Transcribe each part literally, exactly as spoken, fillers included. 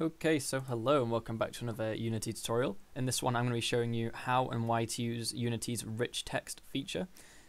Okay, so hello and welcome back to another Unity tutorial. In this one I'm going to be showing you how and why to use Unity's rich text feature.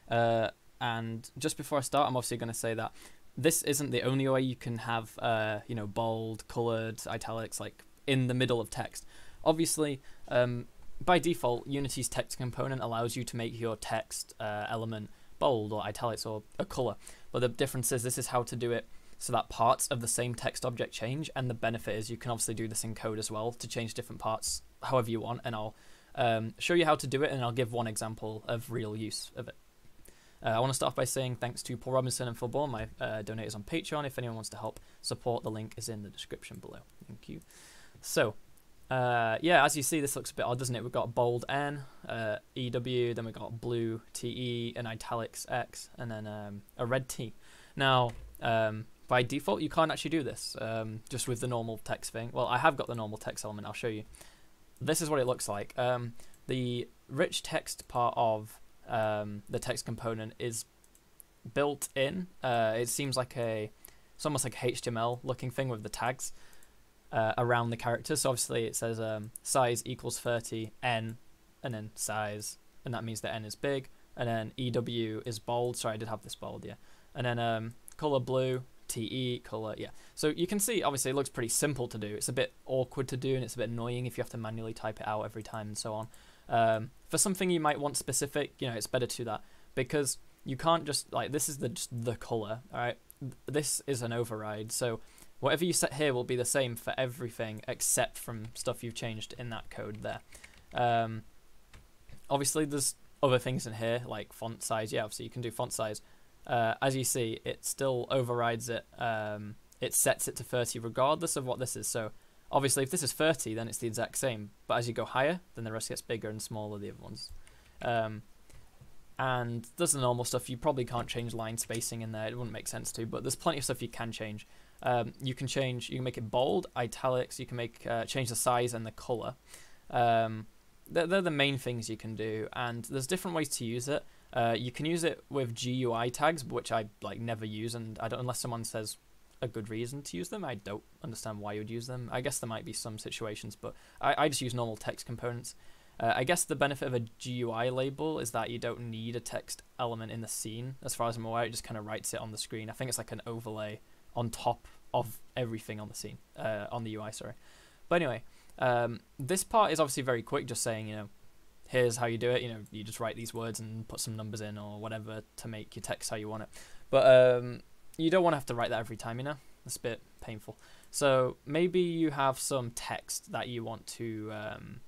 Uh, and just before I start, I'm obviously going to say that this isn't the only way you can have uh, you know, bold, coloured, italics like in the middle of text. Obviously, um, by default, Unity's text component allows you to make your text uh, element bold or italics or a colour. But the difference is this is how to do it so that parts of the same text object change, and the benefit is you can obviously do this in code as well to change different parts however you want, and I'll um, show you how to do it, and I'll give one example of real use of it. Uh, I want to start off by saying thanks to Paul Robinson and Phil Ball, my uh, donators on Patreon. If anyone wants to help support, the link is in the description below. Thank you. So, uh, yeah, as you see, this looks a bit odd, doesn't it? We've got bold N, uh, E W, then we've got blue T E, and italics X, and then um, a red T. Now, um, by default, you can't actually do this, um, just with the normal text thing. Well, I have got the normal text element, I'll show you. This is what it looks like. Um, the rich text part of um, the text component is built in. Uh, it seems like a, it's almost like a H T M L looking thing with the tags uh, around the characters. So obviously it says um, size equals thirty, N, and then size, and that means the N is big, and then E W is bold. Sorry, I did have this bold, yeah. And then um, color blue, T E, color, yeah. So you can see, obviously, it looks pretty simple to do. It's a bit awkward to do, and it's a bit annoying if you have to manually type it out every time and so on. Um, for something you might want specific, you know, it's better to do that, because you can't just, like, this is the just the color, all right? This is an override, so whatever you set here will be the same for everything except from stuff you've changed in that code there. Um, obviously, there's other things in here, like font size. Yeah, obviously, you can do font size. Uh, as you see, it still overrides it. Um, it sets it to thirty regardless of what this is. So obviously, if this is thirty, then it's the exact same. But as you go higher, then the rest gets bigger and smaller, the other ones. Um, and there's the normal stuff. You probably can't change line spacing in there. It wouldn't make sense to. But there's plenty of stuff you can change. Um, you can change. You can make it bold, italics. You can make uh, change the size and the color. Um, they're, they're the main things you can do. And there's different ways to use it. Uh, you can use it with G U I tags, which I like never use, and I don't, unless someone says a good reason to use them. I don't understand why you would use them. I guess there might be some situations, but I, I just use normal text components. Uh, I guess the benefit of a G U I label is that you don't need a text element in the scene. As far as I'm aware, it just kind of writes it on the screen. I think it's like an overlay on top of everything on the scene, uh, on the U I, sorry. But anyway, um, this part is obviously very quick, just saying, you know, here's how you do it. You know, you just write these words and put some numbers in or whatever to make your text how you want it. But um, you don't want to have to write that every time, you know. It's a bit painful. So maybe you have some text that you want to, um,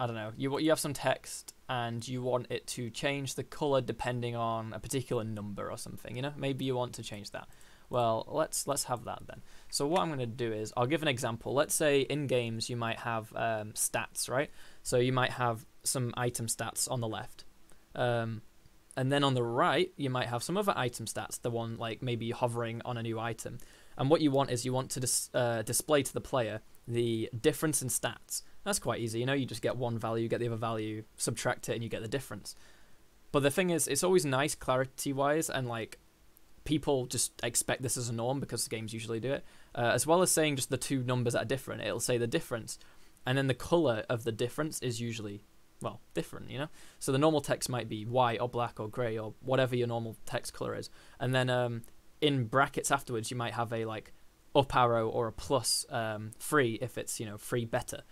I don't know, you you have some text and you want it to change the color depending on a particular number or something, you know. Maybe you want to change that. Well, let's let's have that then. So what I'm going to do is I'll give an example. Let's say in games you might have um, stats, right? So you might have some item stats on the left, um, and then on the right you might have some other item stats. The one like maybe hovering on a new item, and what you want is you want to dis uh, display to the player the difference in stats. That's quite easy, you know. You just get one value, you get the other value, subtract it, and you get the difference. But the thing is, it's always nice clarity-wise, and like, people just expect this as a norm because the games usually do it. Uh, as well as saying just the two numbers that are different, it'll say the difference, and then the color of the difference is usually, well, different, you know. So the normal text might be white or black or gray or whatever your normal text color is, and then um, in brackets afterwards you might have a like up arrow or a plus um, three if it's, you know, three better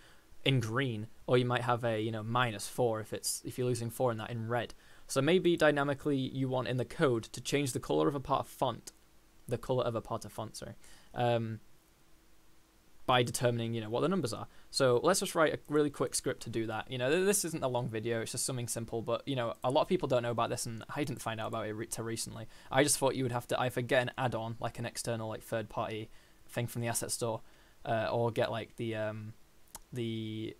in green, or you might have a, you know, minus four if it's if you're losing four in that in red. So maybe dynamically you want in the code to change the color of a part of font, the color of a part of font, sorry, um, by determining, you know, what the numbers are. So let's just write a really quick script to do that. You know, this isn't a long video, it's just something simple, but, you know, a lot of people don't know about this, and I didn't find out about it until recently. I just thought you would have to either get an add-on, like an external, like third-party thing from the Asset Store, uh, or get like the um, the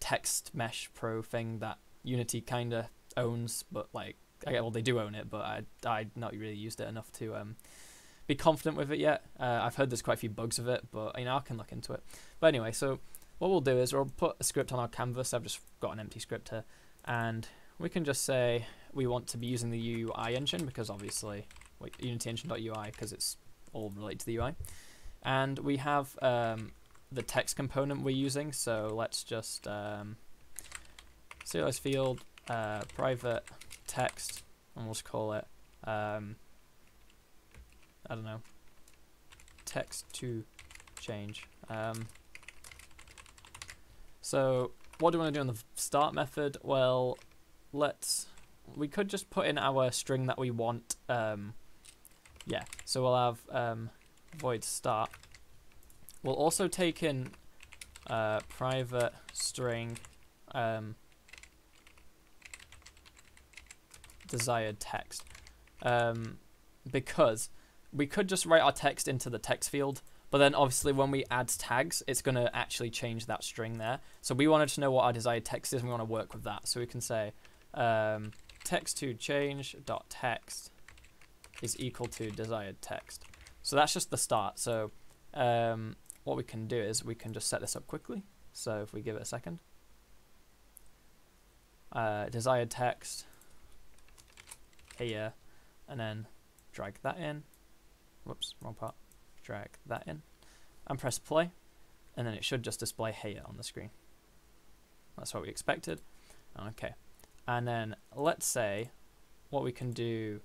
TextMesh Pro thing that Unity kind of owns, but like, I get, well, they do own it, but I I not really used it enough to um be confident with it yet. Uh, I've heard there's quite a few bugs with it, but you know, I can look into it. But anyway, so what we'll do is we'll put a script on our canvas. I've just got an empty script here, and we can just say we want to be using the U I engine because obviously, wait, UnityEngine.U I, because it's all related to the U I, and we have um the text component we're using. So let's just um, serialize field, uh, private text, and we'll just call it, um, I don't know, text to change. Um, so what do we want to do on the start method? Well, let's, we could just put in our string that we want. Um, yeah, so we'll have um, void start. We'll also take in uh, private string um, desired text, um, because we could just write our text into the text field, but then obviously when we add tags, it's going to actually change that string there. So we wanted to know what our desired text is, and we want to work with that. So we can say um, text to change dot text is equal to desired text. So that's just the start. So um, what we can do is we can just set this up quickly. So if we give it a second, uh, desired text here, and then drag that in. Whoops, wrong part. Drag that in and press play, and then it should just display "Hey" on the screen. That's what we expected. Okay, and then let's say what we can do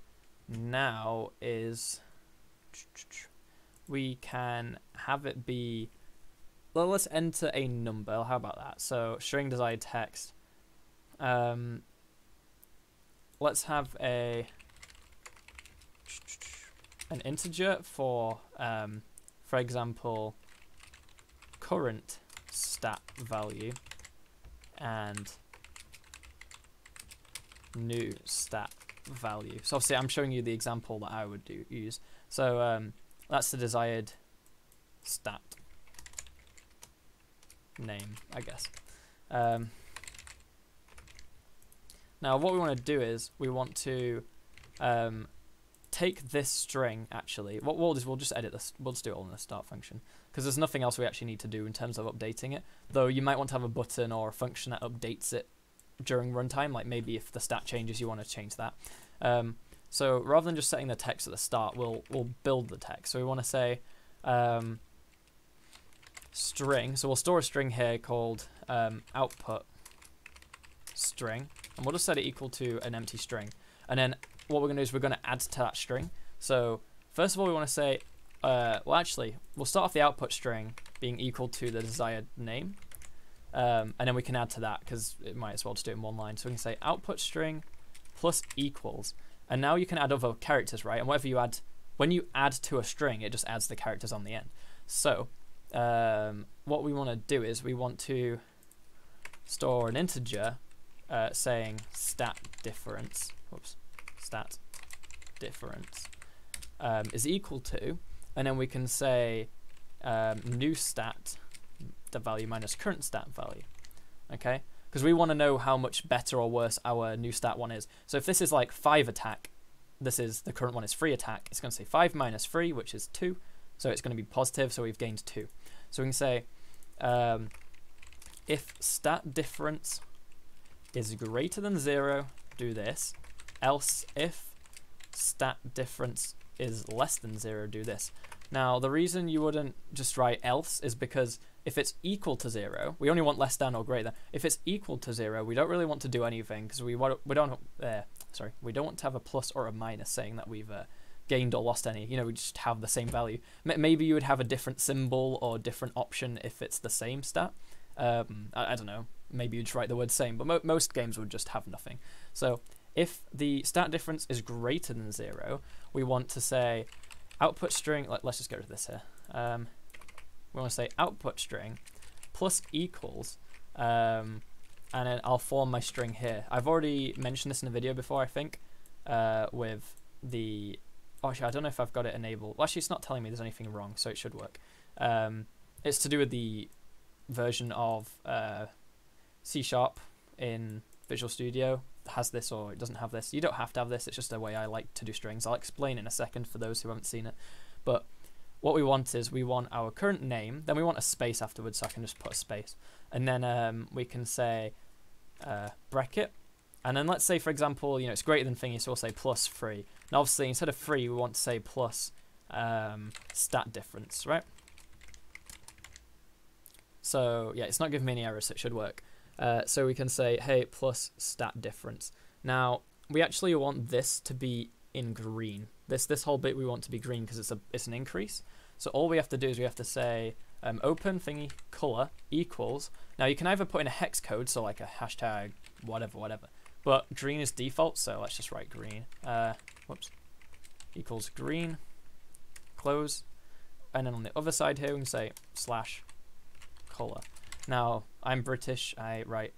now is we can have it be, well, let's enter a number. How about that? So string desired text. Um, let's have a an integer for, um, for example, current stat value and new stat value. So obviously I'm showing you the example that I would do use. So um, that's the desired stat name, I guess. Um, now what we want to do is we want to um, take this string, actually. What we'll do is we'll just edit this. We'll just do it all in the start function, because there's nothing else we actually need to do in terms of updating it. Though you might want to have a button or a function that updates it during runtime, like maybe if the stat changes, you want to change that. Um, so rather than just setting the text at the start, we'll we'll build the text. So we want to say um, string. So we'll store a string here called um, output string, and we'll just set it equal to an empty string, and then what we're going to do is we're going to add to that string. So first of all, we want to say, uh, well, actually, we'll start off the output string being equal to the desired name. Um, and then we can add to that, because it might as well just do it in one line. So we can say output string plus equals. And now you can add other characters, right? And whatever you add, when you add to a string, it just adds the characters on the end. So um, what we want to do is we want to store an integer uh, saying stat difference. Whoops. Stat difference um, is equal to, and then we can say um, new stat the value minus current stat value, okay? Because we want to know how much better or worse our new stat one is. So if this is like five attack, this is the current one is three attack. It's going to say five minus three, which is two, so it's going to be positive. So we've gained two. So we can say um, if stat difference is greater than zero, do this. Else, if stat difference is less than zero, do this. Now, the reason you wouldn't just write else is because if it's equal to zero, we only want less than or greater than. If it's equal to zero, we don't really want to do anything, because we want, we don't uh, sorry we don't want to have a plus or a minus saying that we've uh, gained or lost any. You know, we just have the same value. M maybe you would have a different symbol or different option if it's the same stat. Um, I, I don't know. Maybe you'd write the word same, but mo most games would just have nothing. So if the stat difference is greater than zero, we want to say output string, let, let's just get rid of this here. Um, we want to say output string plus equals, um, and then I'll form my string here. I've already mentioned this in a video before, I think, uh, with the, actually, I don't know if I've got it enabled. Well, actually, it's not telling me there's anything wrong, so it should work. Um, it's to do with the version of uh, C sharp in Visual Studio. Has this or it doesn't have this. You don't have to have this, it's just the way I like to do strings. I'll explain in a second for those who haven't seen it. But what we want is we want our current name, then we want a space afterwards, so I can just put a space. And then um, we can say uh, bracket. And then let's say, for example, you know, it's greater than thingy, so we'll say plus three. Now obviously instead of three, we want to say plus um, stat difference, right? So yeah, it's not giving me any errors, so it should work. Uh, so we can say, hey, plus stat difference. Now, we actually want this to be in green. This this whole bit we want to be green because it's a it's an increase. So all we have to do is we have to say um, open thingy color equals. Now you can either put in a hex code, so like a hashtag whatever whatever. But green is default, so let's just write green. Uh, whoops, equals green, close, and then on the other side here we can say slash color. Now I'm British, I write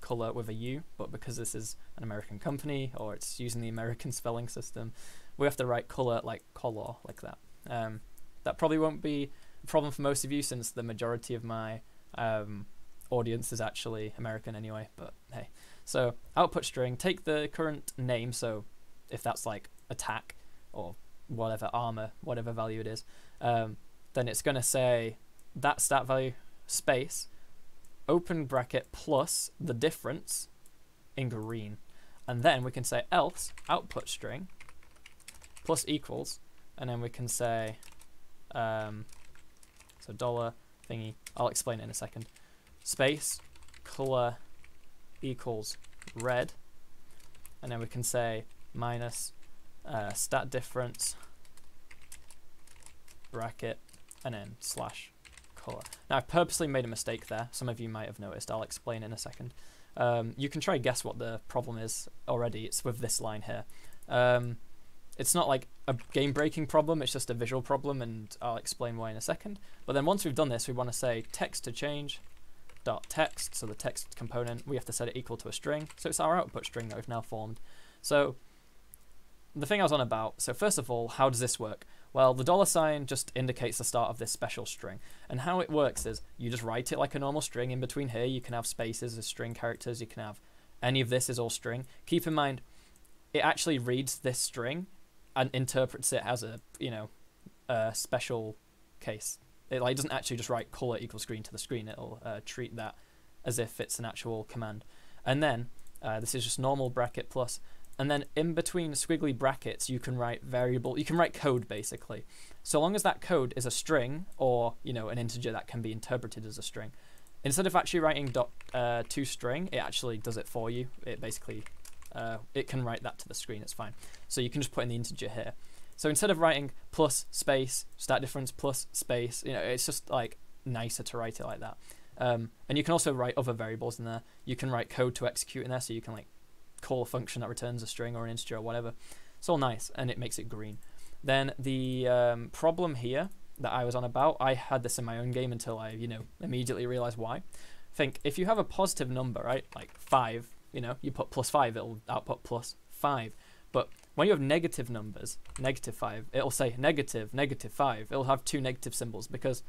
color with a U, but because this is an American company or it's using the American spelling system, we have to write color like color like that. Um, that probably won't be a problem for most of you since the majority of my um, audience is actually American anyway. But hey. So output string, take the current name, so if that's like attack or whatever, armor, whatever value it is, um, then it's going to say that stat value space open bracket plus the difference in green, and then we can say else output string plus equals, and then we can say um, so dollar thingy, I'll explain it in a second, space color equals red, and then we can say minus uh, stat difference bracket and then slash color. Now I purposely made a mistake there, some of you might have noticed, I'll explain in a second. Um, you can try and guess what the problem is already, it's with this line here. Um, it's not like a game breaking problem, it's just a visual problem, and I'll explain why in a second. But then once we've done this, we want to say text to change dot text, so the text component, we have to set it equal to a string, so it's our output string that we've now formed. So the thing I was on about, so first of all, how does this work? Well, the dollar sign just indicates the start of this special string, and how it works is you just write it like a normal string. In between here you can have spaces as string characters, you can have any of this is all string. Keep in mind it actually reads this string and interprets it as a, you know, a special case. It like doesn't actually just write color equals green to the screen, it'll uh, treat that as if it's an actual command. And then uh, this is just normal bracket plus, and then in between squiggly brackets you can write variable, you can write code basically, so long as that code is a string or, you know, an integer that can be interpreted as a string. Instead of actually writing dot uh, to string, it actually does it for you. It basically uh, it can write that to the screen, it's fine. So you can just put in the integer here. So instead of writing plus space stat difference plus space, you know, it's just like nicer to write it like that. Um, and you can also write other variables in there. You can write code to execute in there, so you can like call a function that returns a string or an integer or whatever. It's all nice, and it makes it green. Then the um, problem here that I was on about, I had this in my own game until I, you know, immediately realized why. Think if you have a positive number, right, like five, you know, you put plus five, it'll output plus five. But when you have negative numbers, negative five, it'll say negative, negative five. It'll have two negative symbols because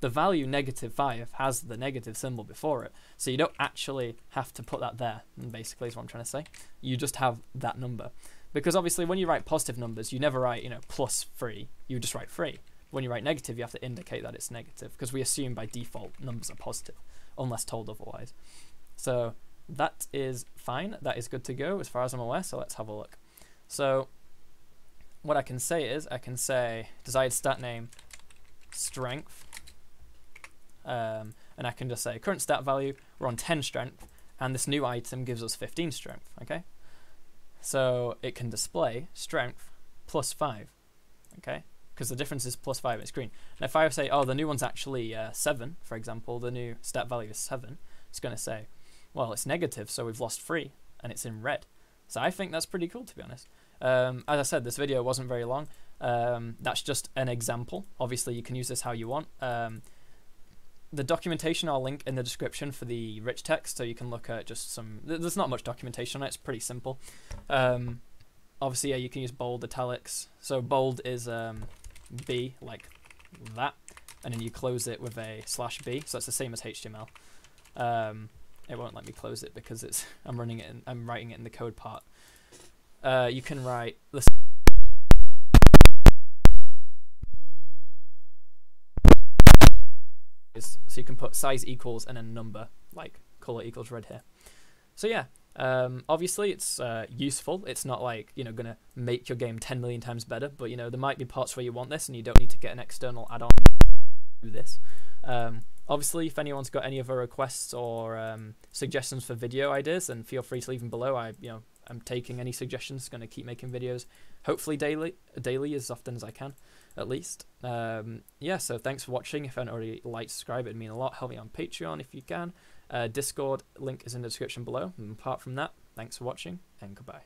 the value negative five has the negative symbol before it. So you don't actually have to put that there, basically is what I'm trying to say. You just have that number. Because obviously when you write positive numbers, you never write, you know, plus three, you just write three. When you write negative, you have to indicate that it's negative because we assume by default numbers are positive, unless told otherwise. So that is fine, that is good to go as far as I'm aware, so let's have a look. So what I can say is I can say desired stat name strength, um, and I can just say current stat value, we're on ten strength, and this new item gives us fifteen strength, okay? So it can display strength plus five, okay? Because the difference is plus five, it's green. And if I say, oh, the new one's actually uh, seven, for example, the new stat value is seven, it's gonna say, well, it's negative, so we've lost three, and it's in red. So I think that's pretty cool, to be honest. Um, as I said, this video wasn't very long. Um, that's just an example. Obviously, you can use this how you want. Um, the documentation I'll link in the description for the rich text, so you can look at just some... There's not much documentation on it, it's pretty simple. Um, obviously, yeah, you can use bold, italics. So bold is um, B, like that, and then you close it with a slash B, so it's the same as H T M L. Um, It won't let me close it because it's I'm running it in, I'm writing it in the code part. Uh, you can write the size, so you can put size equals and a number like color equals red here. So yeah, um, obviously it's uh, useful. It's not like, you know, gonna make your game ten million times better, but you know there might be parts where you want this and you don't need to get an external add-on to do this. Um, Obviously, if anyone's got any other requests or um, suggestions for video ideas, then feel free to leave them below. I, you know, I'm taking any suggestions. Going to keep making videos, hopefully daily, daily as often as I can, at least. Um, yeah. So thanks for watching. If you haven't already liked, subscribe, it'd mean a lot. Help me on Patreon if you can. Uh, Discord link is in the description below. And apart from that, thanks for watching and goodbye.